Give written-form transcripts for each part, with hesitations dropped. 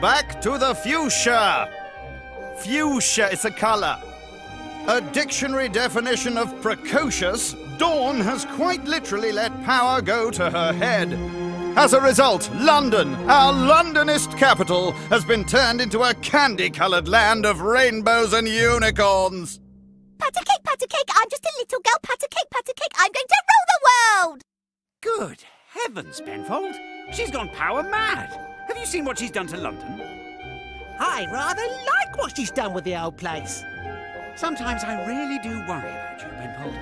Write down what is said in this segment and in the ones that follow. Back to the fuchsia. Fuchsia is a color. A dictionary definition of precocious, Dawn has quite literally let power go to her head. As a result, London, our Londonist capital, has been turned into a candy-coloured land of rainbows and unicorns. Patter cake, I'm just a little girl. Patter cake, I'm going to rule the world! Good heavens, Penfold. She's gone power mad. Have you seen what she's done to London? I rather like what she's done with the old place. Sometimes I really do worry about you, Penfold.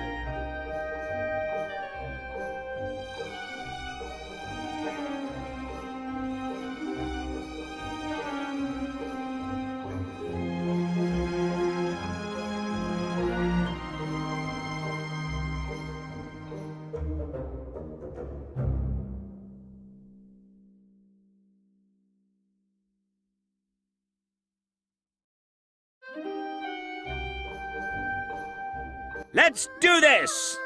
Let's do this!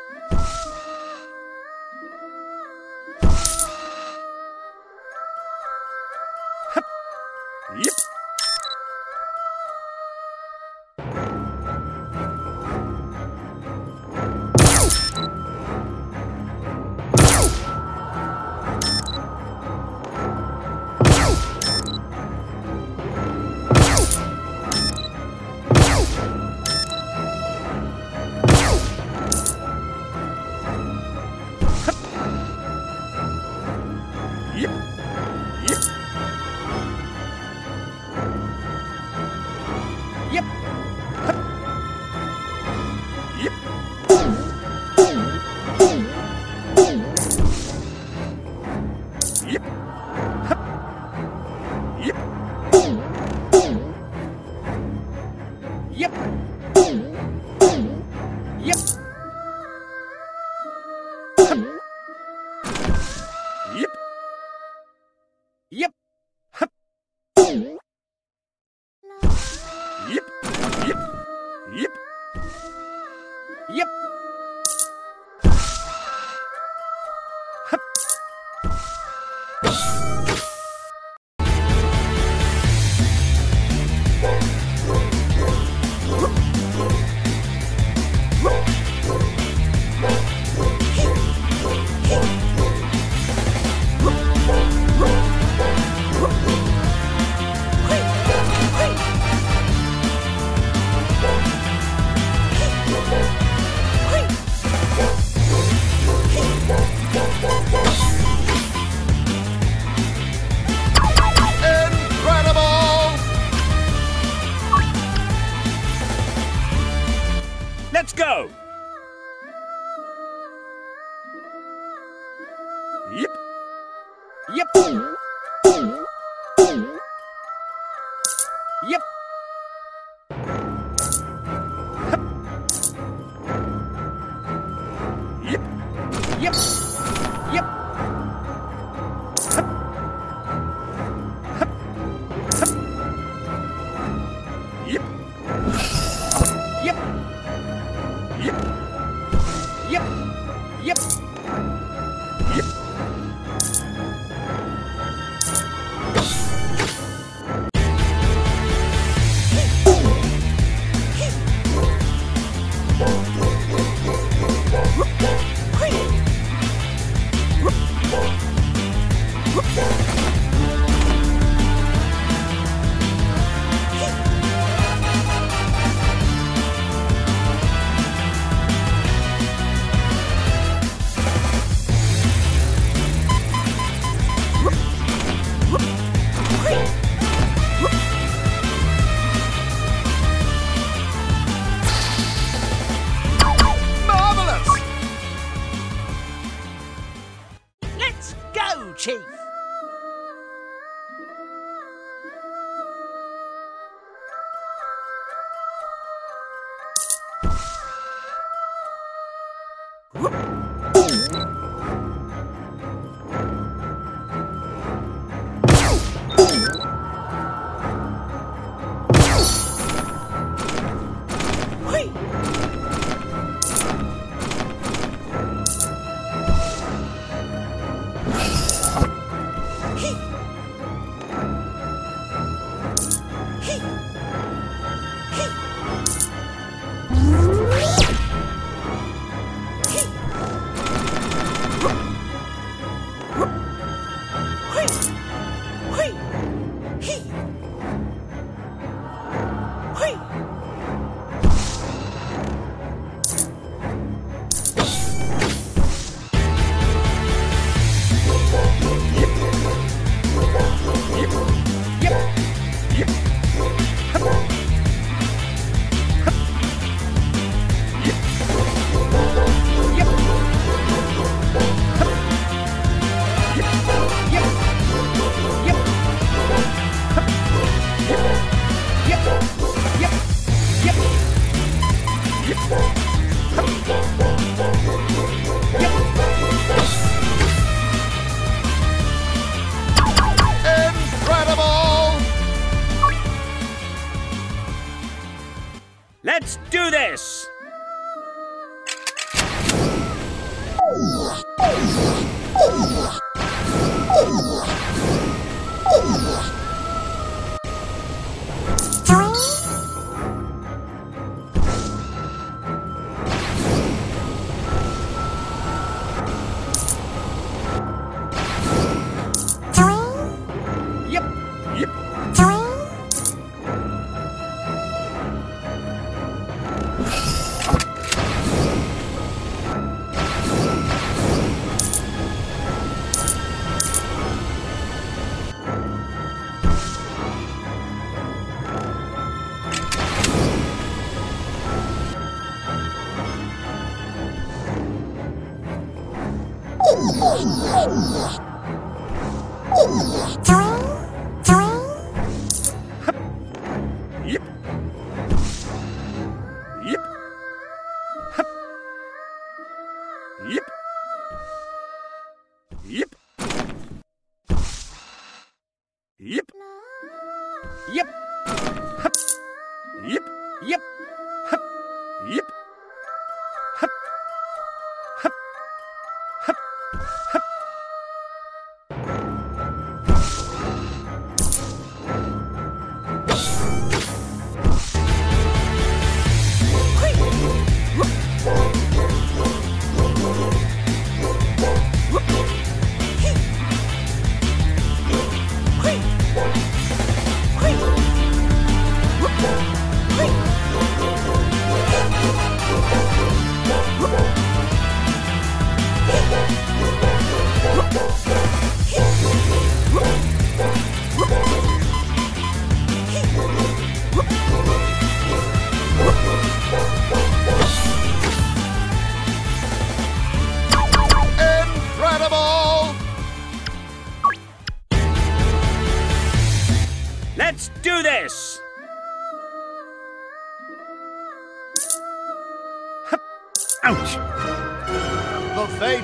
Let's do this!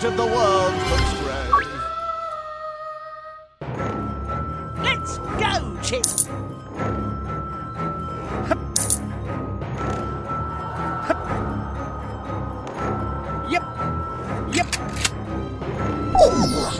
Of the world looks brave. Let's go, Chip! Hup. Hup. Yep. Yep. Yep. Yep.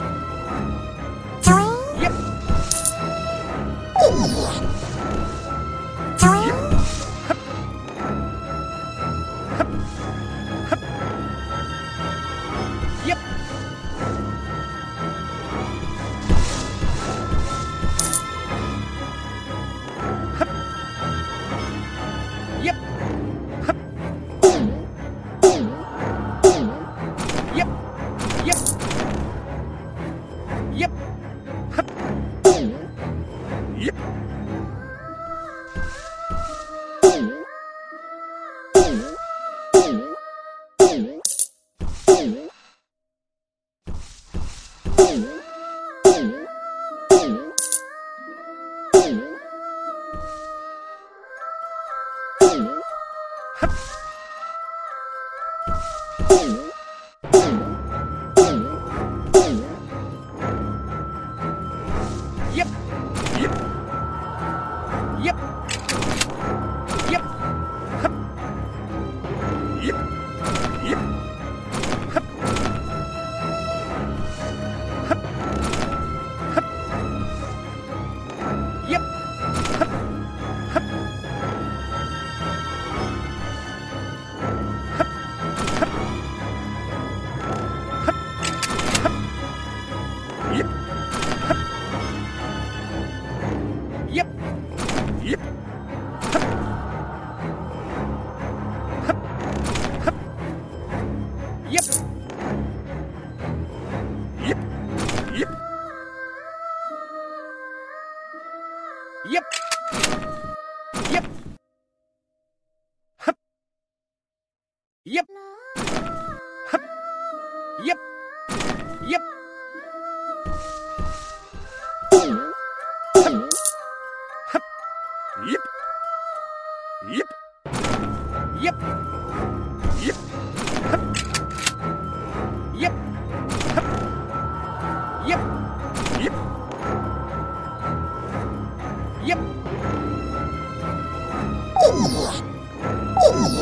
Hup. Hup. Hup. Yep. Yep.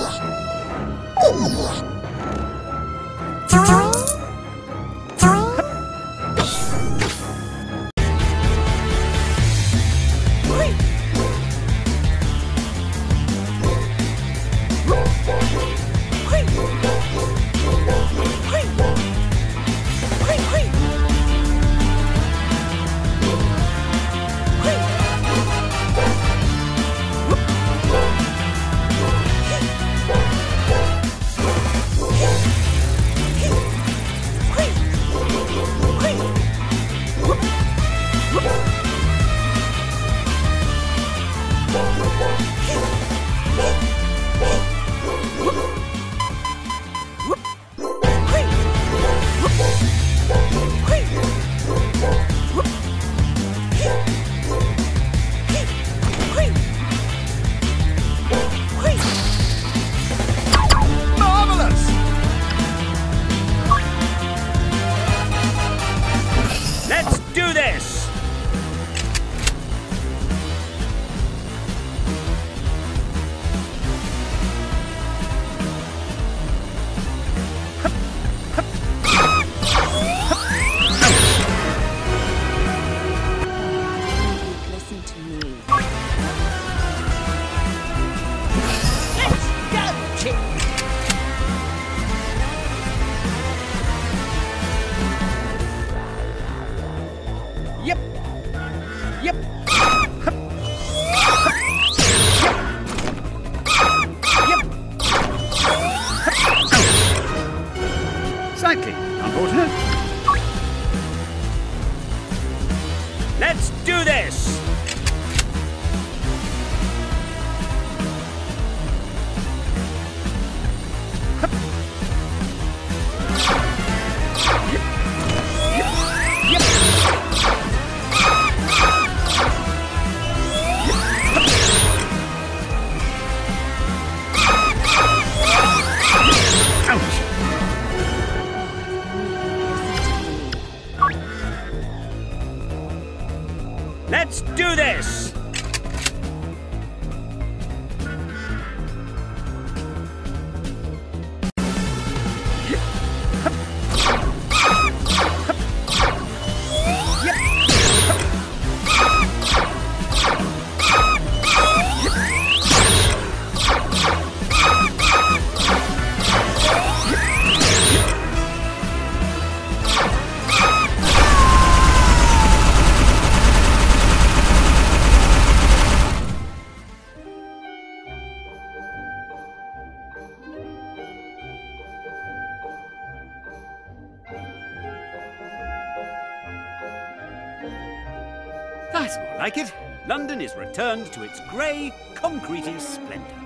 London is returned to its grey, concretey splendour.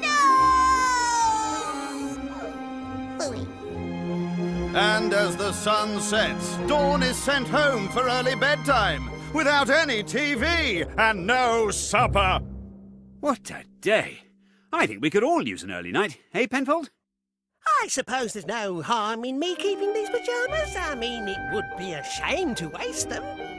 No! Fooey. And as the sun sets, Dawn is sent home for early bedtime, without any TV and no supper. What a day. I think we could all use an early night, eh, Penfold? I suppose there's no harm in me keeping these pyjamas. I mean, it would be a shame to waste them.